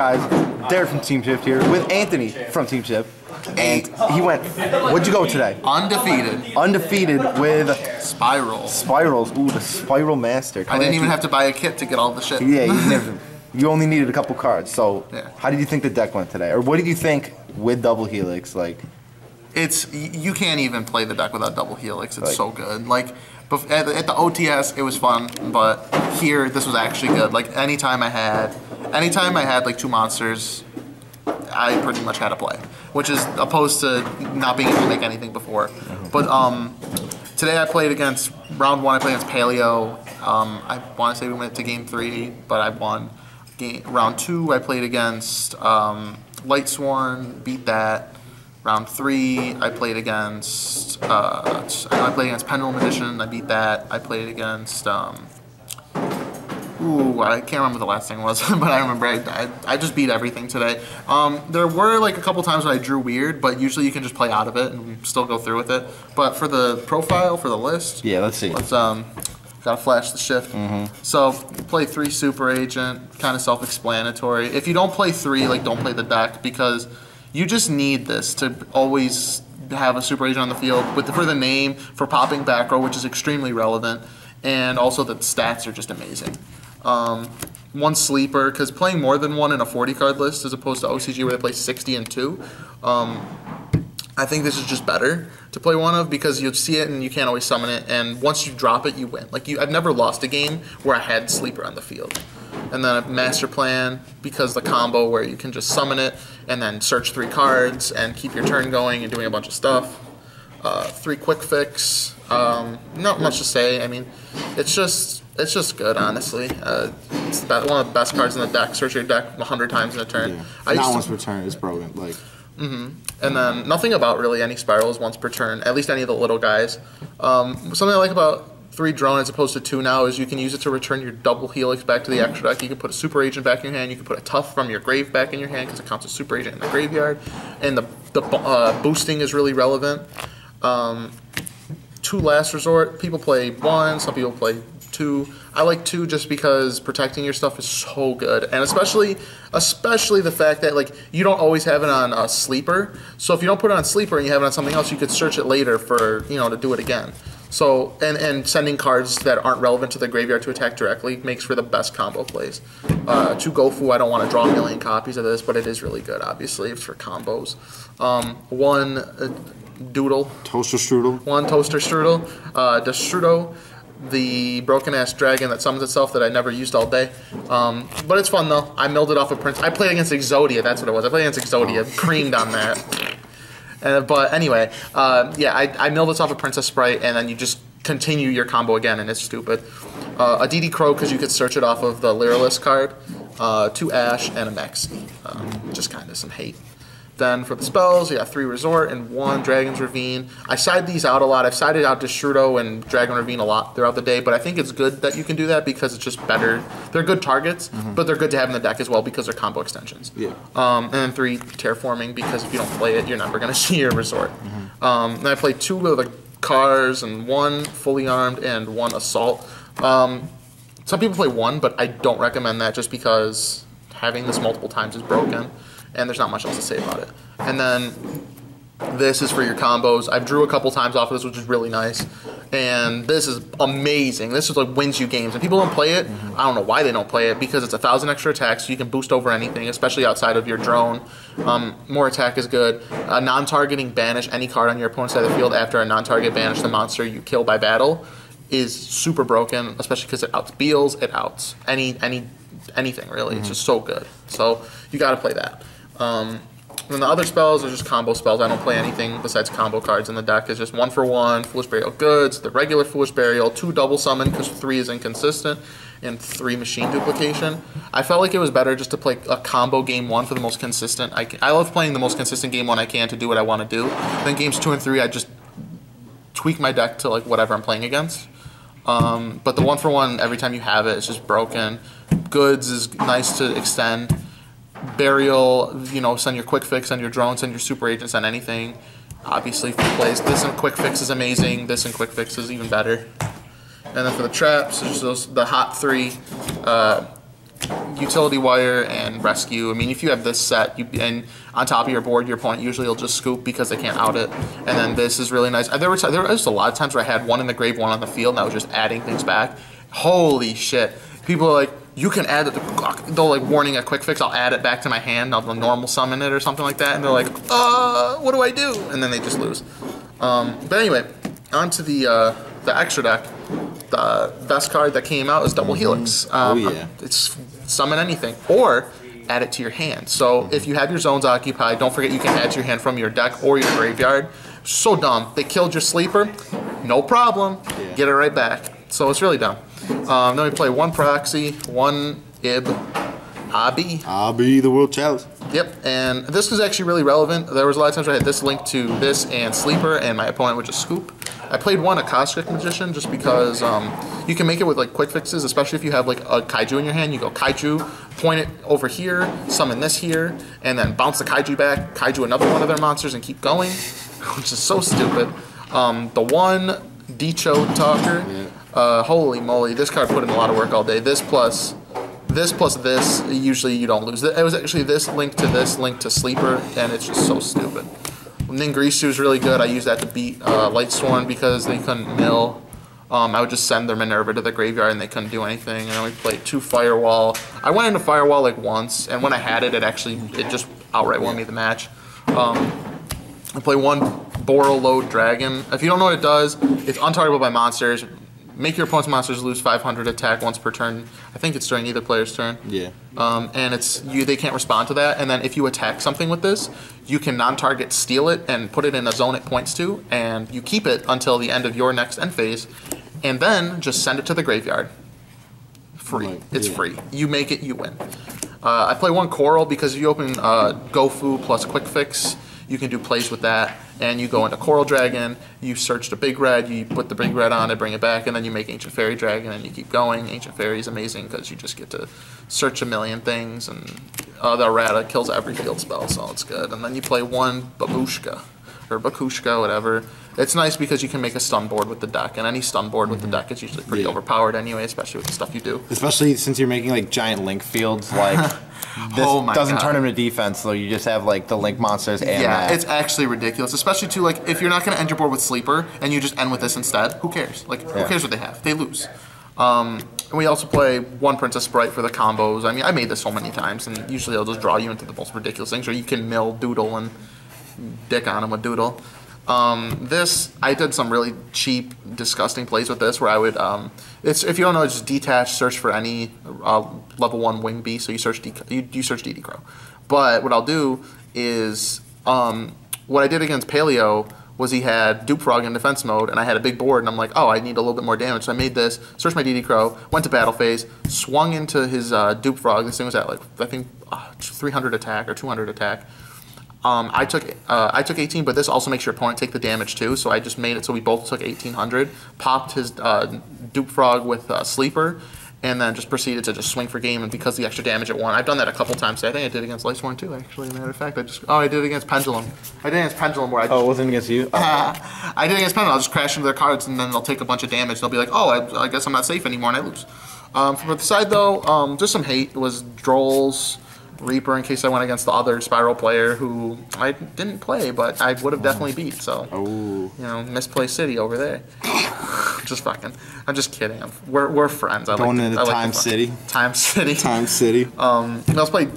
guys, Derek from Team Shift here with Anthony from Team Shift. And he went, what'd you go today? Undefeated. Undefeated with Spyral. Spirals. Ooh, the Spiral Master. I didn't even have to buy a kit to get all the shit. Yeah, you never. You only needed a couple cards, so yeah. How did you think the deck went today? Or what did you think with Double Helix? Like, it's, you can't even play the deck without Double Helix. It's like, so good. Like, at the OTS, it was fun, but here, this was actually good. Like, anytime I had like two monsters, I pretty much had to play, which is opposed to not being able to make anything before. But today I played against, round one I played against Paleo. I want to say we went to game three, but I won. Round two, I played against Lightsworn, beat that. Round three, I played against Pendulum Magician, I beat that. I played against I can't remember the last thing was, but I remember I just beat everything today. There were like a couple times when I drew weird, but usually you can just play out of it and still go through with it. But for the profile, for the list, yeah, let's see. Let's gotta flash the shift. So play three Super Agent, kind of self-explanatory. If you don't play three, like, don't play the deck, because you just need this to always have a Super Agent on the field with the, for the name, for popping back row, which is extremely relevant, and also the stats are just amazing. One sleeper, because playing more than one in a 40-card list as opposed to OCG where they play 60 and two, I think this is just better to play one of, because you'll see it and you can't always summon it, and once you drop it, you win. Like, I've never lost a game where I had Sleeper on the field. And then a Master Plan, because the combo where you can just summon it and then search three cards and keep your turn going and doing a bunch of stuff. Three Quick Fix, not much to say. I mean, it's just good, honestly. It's one of the best cards in the deck. Search your deck 100 times in a turn. Yeah. Not once per turn is broken, like. And then nothing about really any spirals once per turn, at least any of the little guys. Something I like about 3 drone as opposed to 2 now is you can use it to return your Double Helix back to the extra deck. You can put a Super Agent back in your hand. You can put a Tough from your grave back in your hand because it counts as Super Agent in the graveyard. And the boosting is really relevant. 2 Last Resort. People play 1. Some people play 2. I like 2 just because protecting your stuff is so good, and especially the fact that, like, you don't always have it on a sleeper. So if you don't put it on sleeper and you have it on something else, you could search it later for, you know, to do it again. So and sending cards that aren't relevant to the graveyard to attack directly makes for the best combo plays. 2 Gofu, I don't want to draw a million copies of this, but it is really good. Obviously, it's for combos. 1 Doodle. Toaster Strudel. 1 Toaster Strudel. Destrudo, the broken-ass dragon that summons itself that I never used all day. But it's fun, though. I milled it off of Prince. I played against Exodia. That's what it was. I played against Exodia. Creamed on that. But anyway, yeah, I milled this off of Princess Sprite, and then you just continue your combo again, and it's stupid. A D.D. Crow, because you could search it off of the Lyralist card. 2 Ash and a Maxi. Just kind of some hate. Then for the spells, you got 3 Resort and 1 Dragon's Ravine. I side these out a lot. I've sided out Destrudo and Dragon Ravine a lot throughout the day, but I think it's good that you can do that because it's just better. They're good targets, but they're good to have in the deck as well because they're combo extensions. Yeah. And then 3 Terraforming, because if you don't play it, you're never going to see your Resort. And I played 2 of the cars, and 1 Fully Armed and 1 Assault. Some people play 1, but I don't recommend that just because having this multiple times is broken. And there's not much else to say about it. And then this is for your combos. I've drew a couple times off of this, which is really nice. And this is amazing. This is like wins you games. And people don't play it. I don't know why they don't play it, because it's 1,000 extra attacks. So you can boost over anything, especially outside of your drone. More attack is good. Non-targeting banish any card on your opponent's side of the field after a non-target banish the monster you kill by battle is super broken, especially because it outs Beals, it outs anything really. It's just so good. So you got to play that. And then the other spells are just combo spells. I don't play anything besides combo cards in the deck. It's just 1 for 1, Foolish Burial Goods, the regular Foolish Burial, 2 Double Summon because 3 is inconsistent, and 3 Machine Duplication. I felt like it was better just to play a combo game 1 for the most consistent. I love playing the most consistent game 1 I can to do what I want to do. Then games 2 and 3, I just tweak my deck to like whatever I'm playing against. But the 1 for 1, every time you have it, it's just broken. Goods is nice to extend. Burial, you know, send your Quick Fix, on your drones, send your Super Agents, on anything. Obviously, for plays, this and Quick Fix is amazing. This and Quick Fix is even better. And then for the traps, there's the hot 3, Utility Wire and Rescue. I mean, if you have this set, and on top of your board, your opponent usually will just scoop because they can't out it. And then this is really nice. There were just a lot of times where I had one in the grave, one on the field, and I was just adding things back. Holy shit. People are like, you can add it. They'll like warning a quick fix. I'll add it back to my hand. I'll normal summon it or something like that. And they're like, what do I do? And then they just lose. But anyway, onto the extra deck. The best card that came out is Double Helix. It's summon anything or add it to your hand. So if you have your zones occupied, don't forget you can add to your hand from your deck or your graveyard. So dumb. They killed your sleeper. No problem. Yeah. Get it right back. So it's really dumb. Then we play one Proxy, one Ib, Abi. Abi, the World Chalice. Yep, and this was actually really relevant. There was a lot of times where I had this linked to this and Sleeper, and my opponent would just scoop. I played one Akashic Magician just because you can make it with like quick fixes, especially if you have like a Kaiju in your hand. You go Kaiju, point it over here, summon this here, and then bounce the Kaiju back, Kaiju another one of their monsters, and keep going, which is so stupid. The one Dicho Talker. Yeah. Holy moly, this card put in a lot of work all day. This plus this, usually you don't lose. It was actually this, linked to Sleeper, and it's just so stupid. Ningrishu is really good. I used that to beat Lightsworn because they couldn't mill. I would just send their Minerva to the graveyard and they couldn't do anything. And then we played two Firewall. I went into Firewall like once, and when I had it, it just outright won me the match. I play one Boral Load Dragon. If you don't know what it does, it's untargetable by monsters. Make your opponent's monsters lose 500 attack once per turn. I think it's during either player's turn. Yeah. And it's they can't respond to that. And then if you attack something with this, you can non-target steal it and put it in a zone it points to, and you keep it until the end of your next end phase, and then just send it to the graveyard. Free. Right. It's free. You make it, you win. I play one Coral because if you open Gofu plus Quick Fix, you can do plays with that. And you go into Coral Dragon, you search the Big Red, you put the Big Red on it, bring it back, and then you make Ancient Fairy Dragon, and you keep going. Ancient Fairy is amazing because you just get to search a million things, and the Errata kills every field spell, so it's good. And then you play one Babushka, or Bakushka, whatever. It's nice because you can make a stun board with the deck, and any stun board with the deck is usually pretty overpowered anyway, especially with the stuff you do. Especially since you're making like giant link fields, like... This doesn't turn into defense, though. You just have like the link monsters and that. It's actually ridiculous, especially too like if you're not going to end your board with Sleeper and you just end with this instead. Who cares? Like who cares what they have? They lose. And we also play one Princess Sprite for the combos. I mean, I made this so many times, and usually it'll just draw you into the most ridiculous things, or you can mill Doodle and dick on them with Doodle. This, I did some really cheap, disgusting plays with this where I would, if you don't know, it's just detach, search for any level 1 wing beast, so you search D.D. Crow. But what I'll do is, what I did against Paleo was he had Dupe Frog in defense mode, and I had a big board, and I'm like, oh, I need a little bit more damage, so I made this, searched my D.D. Crow, went to battle phase, swung into his Dupe Frog. This thing was at, like, I think 300 attack or 200 attack. I took 18, but this also makes your opponent take the damage too, so I just made it so we both took 1800, popped his Dupe Frog with Sleeper, and then just proceeded to just swing for game, and because of the extra damage it won. I've done that a couple times today. I did it against Lightsworn too, actually, as a matter of fact. I did it against Pendulum. I did it against Pendulum where I just... Oh, it wasn't against you? I did it against Pendulum. I'll just crash into their cards, and then they'll take a bunch of damage. They'll be like, oh, I guess I'm not safe anymore, and I lose. From the side, though, just some hate. It was Droll's... Reaper in case I went against the other Spyral player who I didn't play, but I would have definitely beat, so, you know, misplaced city over there. Just fucking, I'm just kidding. We're friends. I going like to, into I like Time City. Time City. Time City. Let's play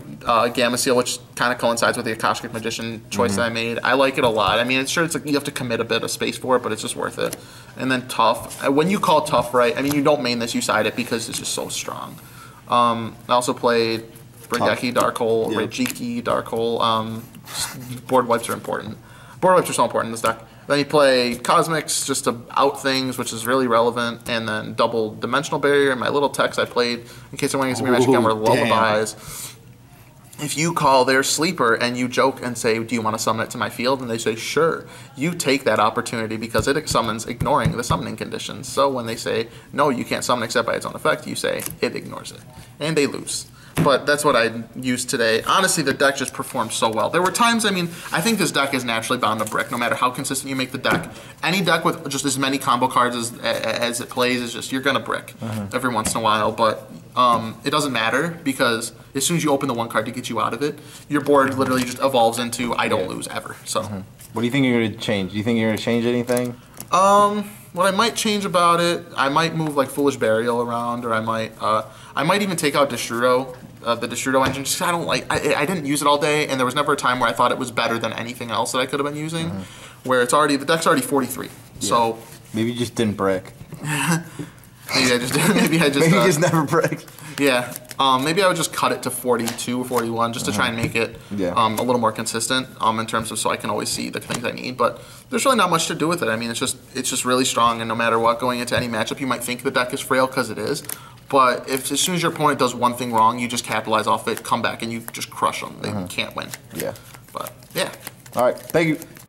Gamma Seal, which kind of coincides with the Akashic Magician choice that I made. I like it a lot. I mean, it's sure it's like you have to commit a bit of space for it, but it's just worth it. And then Tough. When you call Tough right, I mean, you don't main this, you side it because it's just so strong. I also played... Raigeki, Dark Hole, Raigeki, Dark Hole. Board wipes are important. Board wipes are so important in this deck. Then you play Cosmics just to out things, which is really relevant, and then Double Dimensional Barrier. And my little text I played, in case I want to get some again, were Lullabies. If you call their Sleeper and you joke and say, do you want to summon it to my field? And they say, sure. You take that opportunity because it summons ignoring the summoning conditions. So when they say, no, you can't summon except by its own effect, you say, it ignores it. And they lose. But that's what I used today. Honestly, the deck just performed so well. There were times, I mean, I think this deck is naturally bound to brick, no matter how consistent you make the deck. Any deck with just as many combo cards as it plays is just, you're going to brick every once in a while. But It doesn't matter because as soon as you open the one card to get you out of it, your board literally just evolves into I don't lose ever. So, what do you think you're going to change? Do you think you're going to change anything? What I might change about it, I might move like Foolish Burial around, or I might even take out Destrudo, the Destrudo engine. Just 'cause I don't like. I didn't use it all day, and there was never a time where I thought it was better than anything else that I could have been using. Where it's already the deck's already 43. Yeah. So maybe you just didn't brick. Maybe I just never break. Yeah. Maybe I would just cut it to 42 or 41 just to try and make it a little more consistent in terms of so I can always see the things I need. But there's really not much to do with it. I mean, it's just really strong, and no matter what, going into any matchup, you might think the deck is frail because it is. But if as soon as your opponent does one thing wrong, you just capitalize off it, come back, and you just crush them. They can't win. Yeah. But yeah. All right. Thank you.